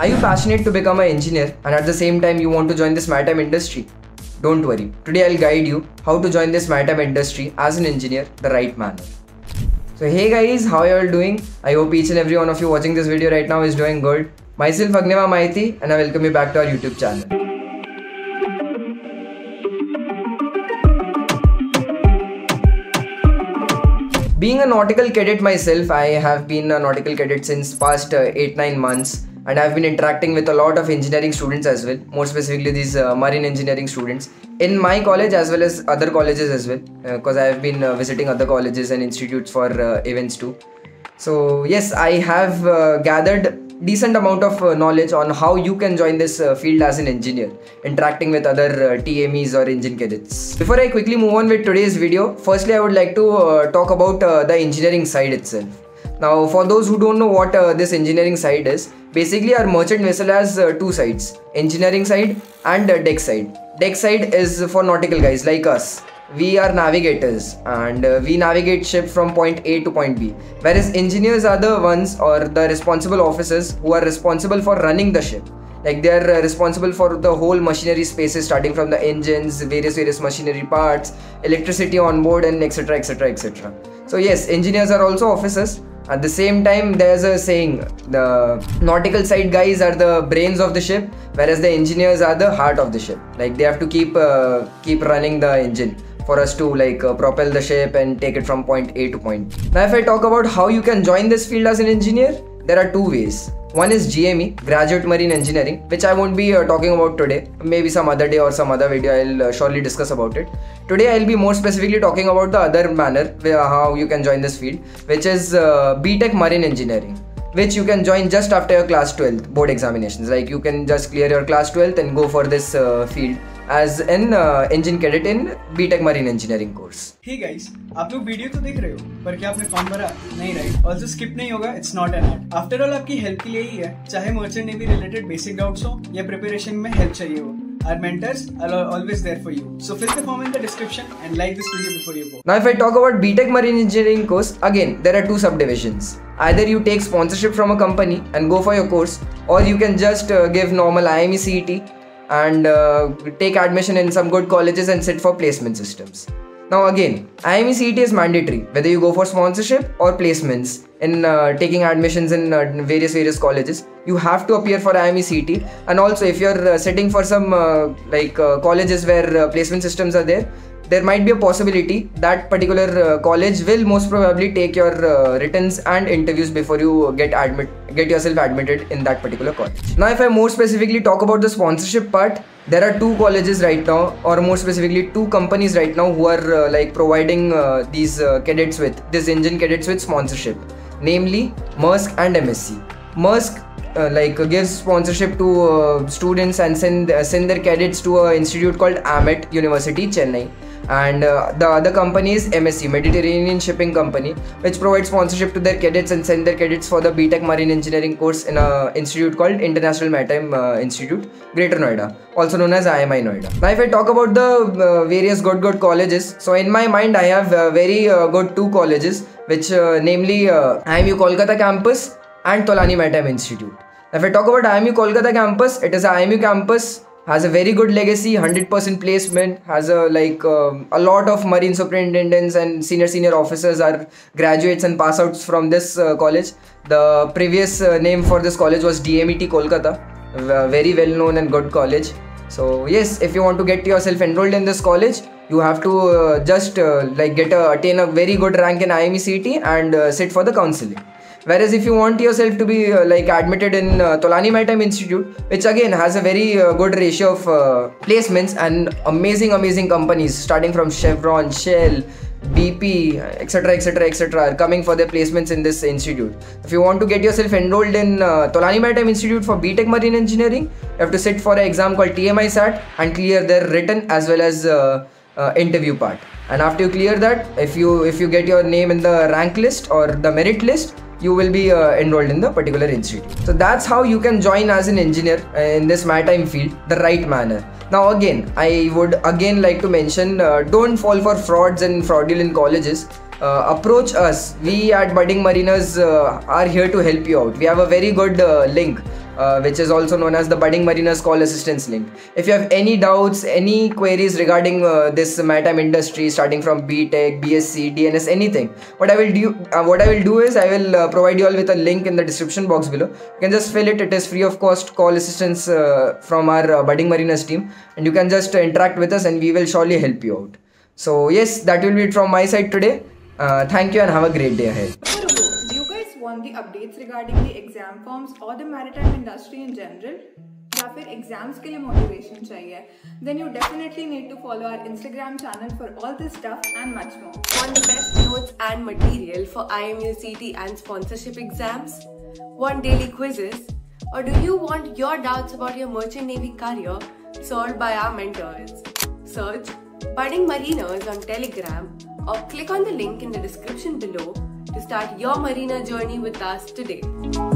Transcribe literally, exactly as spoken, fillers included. Are you passionate to become an engineer and at the same time you want to join this maritime industry? Don't worry, today I'll guide you how to join this maritime industry as an engineer the right manner. So hey guys, how are you all doing? I hope each and every one of you watching this video right now is doing good. Myself Agneva Maithi and I welcome you back to our YouTube channel. Being a nautical cadet myself, I have been a nautical cadet since past uh, eight nine months and I have been interacting with a lot of engineering students as well, more specifically these uh, marine engineering students in my college as well as other colleges as well, because uh, I have been uh, visiting other colleges and institutes for uh, events too. So yes, I have uh, gathered decent amount of uh, knowledge on how you can join this uh, field as an engineer, interacting with other uh, T M Es or engine cadets. Before I quickly move on with today's video, firstly I would like to uh, talk about uh, the engineering side itself. Now for those who don't know what uh, this engineering side is, basically our merchant vessel has uh, two sides, engineering side and uh, deck side. Deck side is for nautical guys like us. We are navigators and uh, we navigate ship from point A to point B, whereas engineers are the ones or the responsible officers who are responsible for running the ship. Like they are uh, responsible for the whole machinery spaces, starting from the engines, various various machinery parts, electricity on board and etc etc etc. So yes, engineers are also officers. At the same time, there's a saying, the nautical side guys are the brains of the ship, whereas the engineers are the heart of the ship. Like they have to keep uh, keep running the engine for us to like uh, propel the ship and take it from point A to point B. Now if I talk about how you can join this field as an engineer, there are two ways. One is G M E, Graduate Marine Engineering, which I won't be uh, talking about today. Maybe some other day or some other video I'll uh, surely discuss about it. Today I'll be more specifically talking about the other manner where, how you can join this field, which is uh, BTech Marine Engineering, which you can join just after your class twelfth board examinations. Like you can just clear your class twelfth and go for this uh, field as an uh, engine cadet in BTech Marine Engineering course. Hey guys, आप लोग video तो देख रहे हो, पर क्या आपने form भरा? नहीं राइट, ऑल्सो स्किप नहीं होगा, it's not an art. After all आपकी हेल्प के लिए ही है, चाहे merchant navy related basic doubts हो या प्रिपरेशन में हेल्प चाहिए हो. Our mentors are always there for you. So fill the form in the description and like this video before you go. Now if I talk about BTech Marine Engineering course, again there are two subdivisions. Either you take sponsorship from a company and go for your course, or you can just uh, give normal I M U C E T and uh, take admission in some good colleges and sit for placement systems. Now again, I M U C E T is mandatory whether you go for sponsorship or placements in uh, taking admissions in uh, various various colleges. You have to appear for I M U C E T, and also if you're uh, sitting for some uh, like uh, colleges where uh, placement systems are there, there might be a possibility that particular uh, college will most probably take your uh, writtens and interviews before you get admit get yourself admitted in that particular college. Now if I more specifically talk about the sponsorship part, there are two colleges right now, or more specifically two companies right now, who are uh, like providing uh, these uh, cadets with this engine cadets with sponsorship, namely Maersk and M S C. Maersk uh, like uh, gives sponsorship to uh, students and send uh, send their cadets to an institute called Amet University, Chennai, and uh, the other company is M S C, Mediterranean Shipping Company, which provides sponsorship to their cadets and send their cadets for the BTech Marine Engineering course in an institute called International Maritime uh, Institute, Greater Noida, also known as I M I Noida. Now if I talk about the uh, various good good colleges, so in my mind I have uh, very uh, good two colleges, which uh, namely uh, I M U Kolkata campus and Tolani Maritime Institute. Now if I talk about I M U Kolkata campus, it is an I M U campus, has a very good legacy, one hundred percent placement, has a like um, a lot of marine superintendents and senior senior officers are graduates and pass outs from this uh, college. The previous uh, name for this college was D M E T Kolkata, a very well known and good college. So yes, if you want to get yourself enrolled in this college, you have to uh, just uh, like get a attain a very good rank in I M U C E T and uh, sit for the counseling. Whereas if you want yourself to be uh, like admitted in uh, Tolani Maritime Institute, which again has a very uh, good ratio of uh, placements and amazing amazing companies starting from Chevron, Shell, B P, etc etc etc are coming for their placements in this institute. If you want to get yourself enrolled in uh, Tolani Maritime Institute for BTech Marine Engineering, you have to sit for an exam called T M I S A T and clear their written as well as uh, uh, interview part. And after you clear that, if you if you get your name in the rank list or the merit list, you will be uh, enrolled in the particular institute. So that's how you can join as an engineer in this maritime field the right manner. Now again, I would again like to mention, uh, don't fall for frauds and fraudulent colleges. Uh, approach us. We at Budding Mariners uh, are here to help you out. We have a very good uh, link uh, which is also known as the Budding Mariners Call Assistance Link. If you have any doubts, any queries regarding uh, this maritime industry, starting from B Tech, B S C, D N S, anything, what I will do, uh, what I will do is I will uh, provide you all with a link in the description box below. You can just fill it. It is free of cost call assistance uh, from our uh, Budding Mariners team, and you can just uh, interact with us, and we will surely help you out. So yes, that will be it from my side today. Uh, thank you and have a great day ahead. Do you guys want the updates regarding the exam forms or the maritime industry in general? या फिर exams के लिए motivation चाहिए? Then you definitely need to follow our Instagram channel for all this stuff and much more. Want the best notes and material for I M U C E T and sponsorship exams? Want daily quizzes? Or do you want your doubts about your merchant navy career solved by our mentors? Search Budding Mariners on Telegram or click on the link in the description below to start your marina journey with us today.